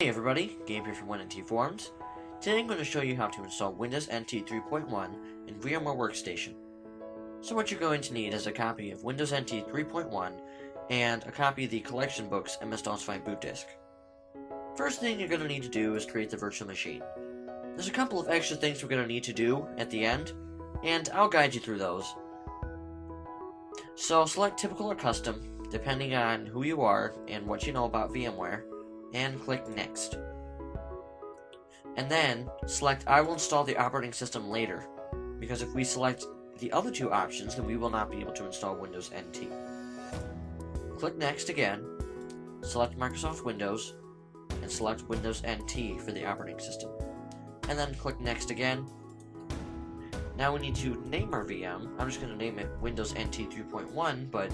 Hey everybody, Gabe here from WinNT Forums. Today I'm going to show you how to install Windows NT 3.1 in VMware Workstation. So what you're going to need is a copy of Windows NT 3.1 and a copy of the collection book's MS-DOS 5 boot disk. First thing you're going to need to do is create the virtual machine. There's a couple of extra things we're going to need to do at the end, and I'll guide you through those. So select typical or custom, depending on who you are and what you know about VMware, and click Next. And then select I will install the operating system later, because if we select the other two options, then we will not be able to install Windows NT. Click Next again, select Microsoft Windows, and select Windows NT for the operating system. And then click Next again. Now we need to name our VM. I'm just going to name it Windows NT 3.1, but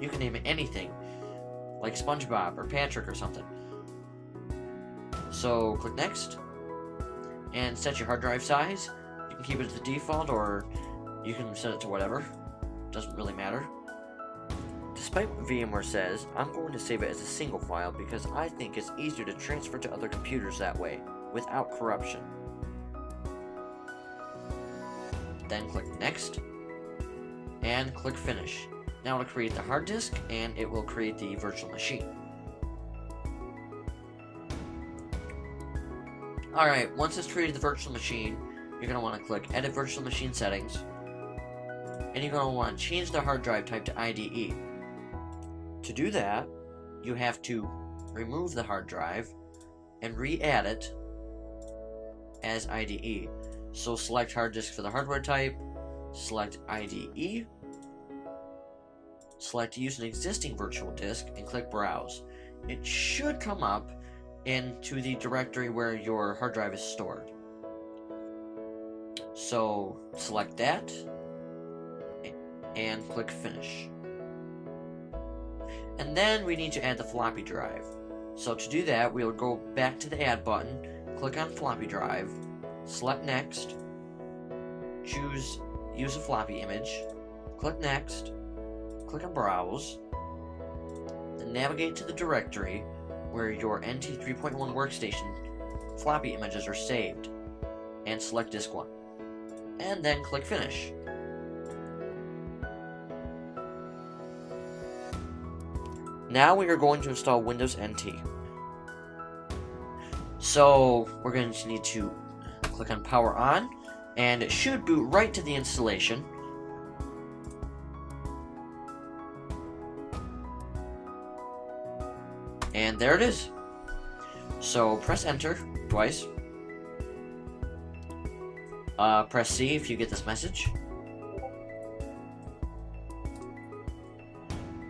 you can name it anything, like SpongeBob or Patrick or something. So click Next and set your hard drive size. You can keep it as the default or you can set it to whatever. Doesn't really matter. Despite what VMware says, I'm going to save it as a single file because I think it's easier to transfer to other computers that way without corruption. Then click Next and click Finish. Now it'll create the hard disk and it will create the virtual machine. Alright, once it's created the virtual machine, you're going to want to click Edit Virtual Machine Settings, and you're going to want to change the hard drive type to IDE. To do that, you have to remove the hard drive and re-add it as IDE. So select hard disk for the hardware type, select IDE, select Use an Existing Virtual Disk, and click Browse. It should come up into the directory where your hard drive is stored. So select that and click Finish. And then we need to add the floppy drive. So to do that, we'll go back to the Add button, click on Floppy Drive, select Next, choose Use a Floppy Image, click Next, click on Browse, then navigate to the directory where your NT 3.1 workstation floppy images are saved, and select Disk 1, and then click Finish. Now we are going to install Windows NT. So we're going to need to click on Power On, and it should boot right to the installation. And there it is. So press Enter twice. Press C if you get this message.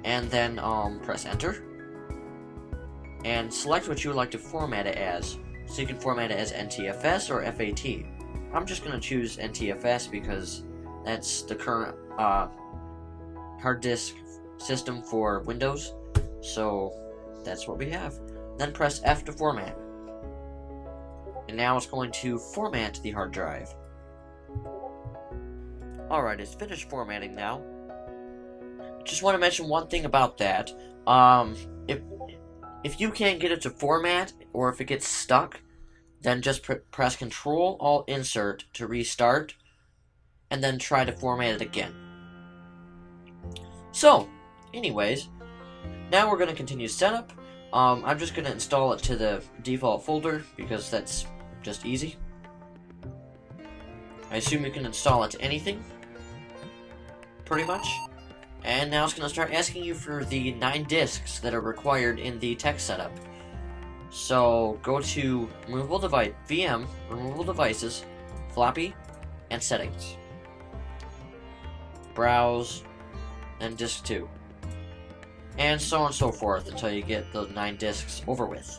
And then press Enter. And select what you would like to format it as. So you can format it as NTFS or FAT. I'm just going to choose NTFS because that's the current hard disk system for Windows. So that's what we have. Then press F to format. And now it's going to format the hard drive. Alright, it's finished formatting now. Just want to mention one thing about that. If you can't get it to format, or if it gets stuck, then just press Ctrl-Alt-Insert to restart, and then try to format it again. So, anyways, now we're going to continue setup. I'm just going to install it to the default folder because that's just easy. I assume you can install it to anything, pretty much. And now it's going to start asking you for the 9 disks that are required in the tech setup. So go to Removable Device, VM, Removable Devices, Floppy, and Settings. Browse, and Disk 2. And so on and so forth until you get the 9 disks over with.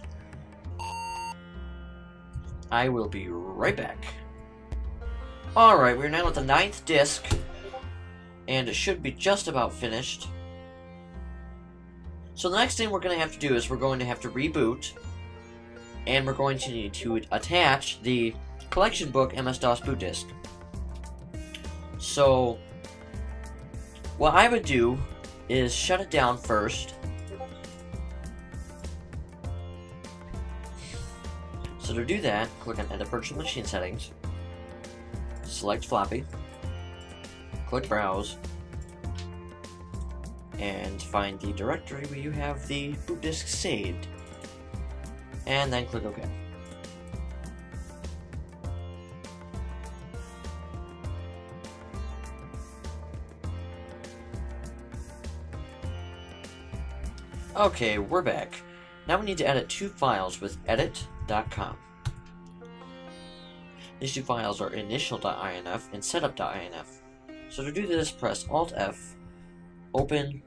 I will be right back. Alright, we're now at the 9th disk, and it should be just about finished. So the next thing we're going to have to do is we're going to have to reboot, and we're going to need to attach the collection book MS-DOS boot disk. So what I would do is shut it down first, So to do that, click on Edit Virtual Machine Settings, select floppy, click Browse, and find the directory where you have the boot disk saved, and then click OK. Okay, we're back. Now we need to edit two files with edit.com. These two files are initial.inf and setup.inf. So to do this, press Alt-F, open,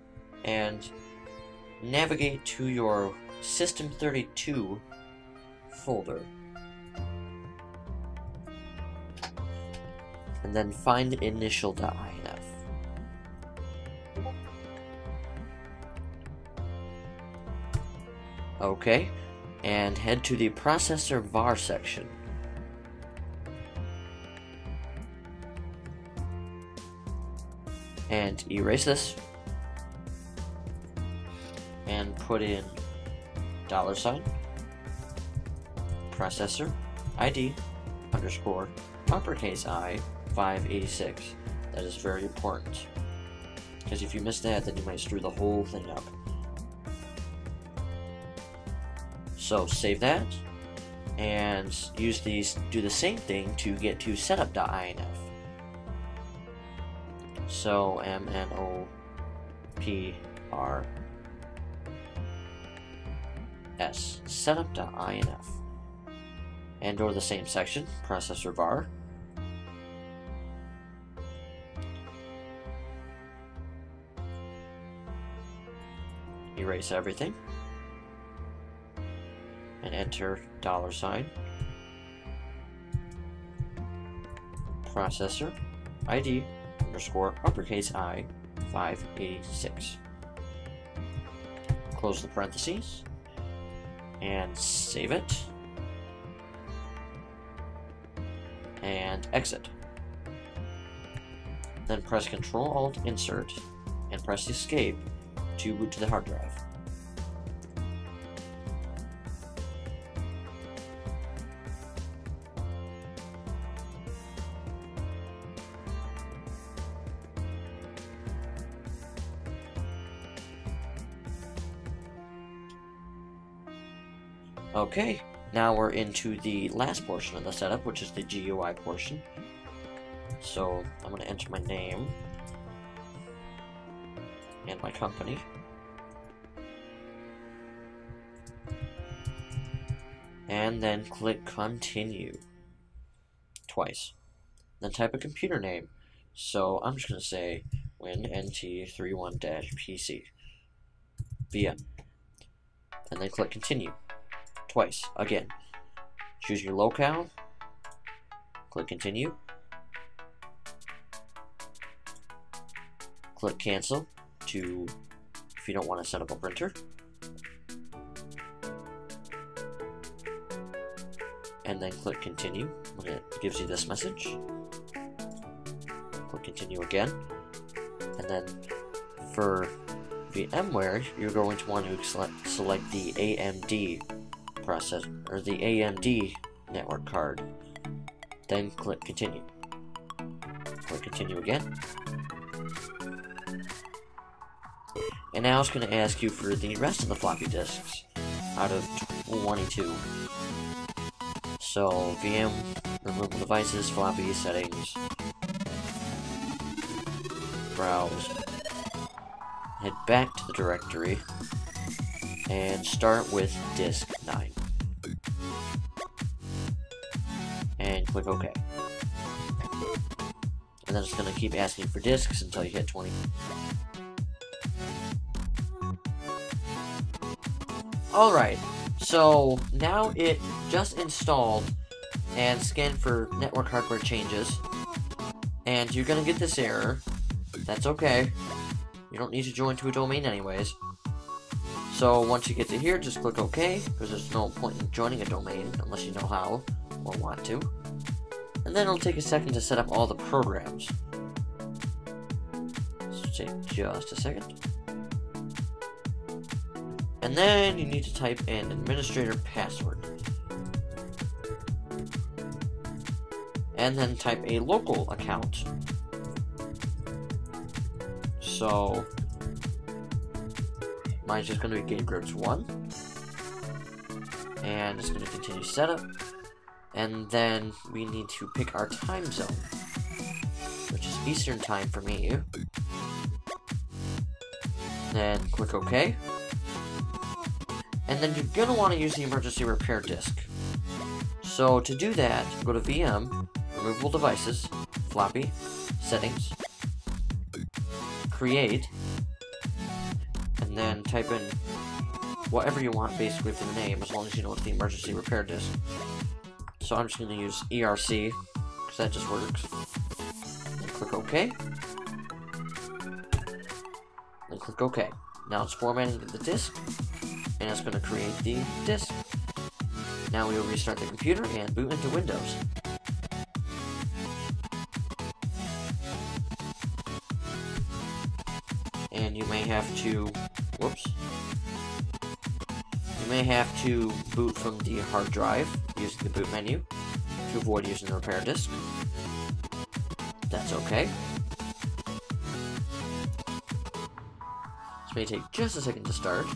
and navigate to your System32 folder. And then find initial.inf. Okay, and head to the processor var section. And erase this. And put in $ processor ID _ uppercase I 586. That is very important, because if you miss that, then you might screw the whole thing up. So save that, and use these. Do the same thing to get to setup.inf. So MNOPRS setup.inf, and go to the same section, processor var, erase everything. And enter $ processor ID _ uppercase I 586. Close the parentheses and save it and exit. Then press Ctrl Alt Insert and press Escape to boot to the hard drive. Okay, now we're into the last portion of the setup, which is the GUI portion. So I'm going to enter my name and my company. And then click continue twice. Then type a computer name. So I'm just going to say WinNT31-PC VM. And then click continue. Twice again. Choose your locale, click continue, click cancel to if you don't want to set up a printer, and then click continue when it gives you this message. Click continue again, and then for VMware you're going to want to select the AMD processor or the AMD network card, then click continue. Click continue again. And now it's going to ask you for the rest of the floppy disks out of 22. So VM, removable devices, floppy, settings, browse, head back to the directory, and start with disk 9. And click OK. And then it's going to keep asking for disks until you hit 20. Alright, so now it just installed and scanned for network hardware changes. And you're going to get this error. That's okay. You don't need to join to a domain anyways. So once you get to here, just click OK, because there's no point in joining a domain unless you know how or want to. And then it'll take a second to set up all the programs. So take just a second. And then you need to type an administrator password. and then type a local account. So mine's just going to be GameGrid's 1, and it's going to continue setup, and then we need to pick our time zone, which is Eastern time for me. Then click OK, and then you're going to want to use the emergency repair disk. So to do that, go to VM, removable devices, floppy, settings, create, and then type in whatever you want basically for the name, as long as you know it's the emergency repair disk. So I'm just going to use ERC, because that just works. Then click OK. Then click OK. Now it's formatting the disk, and it's going to create the disk. Now we will restart the computer and boot into Windows. And you may have to, whoops. You may have to boot from the hard drive using the boot menu to avoid using the repair disk. That's okay. This may take just a second to start.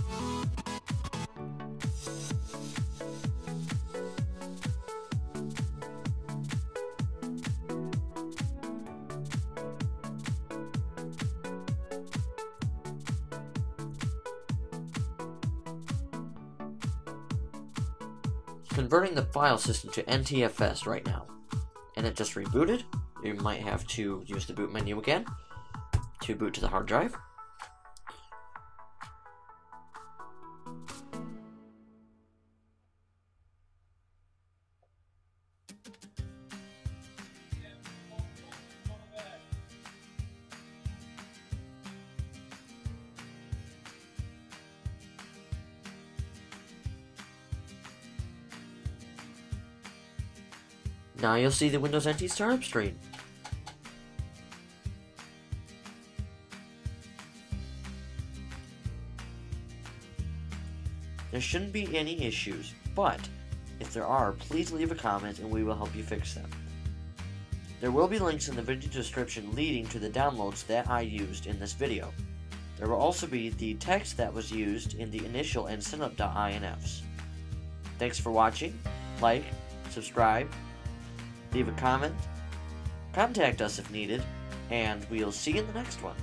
Converting the file system to NTFS right now, and it just rebooted. You might have to use the boot menu again to boot to the hard drive. Now you'll see the Windows NT startup screen. There shouldn't be any issues, but if there are, please leave a comment and we will help you fix them. There will be links in the video description leading to the downloads that I used in this video. There will also be the text that was used in the initial and setup.infs. Thanks for watching, like, subscribe, leave a comment, contact us if needed, and we'll see you in the next one.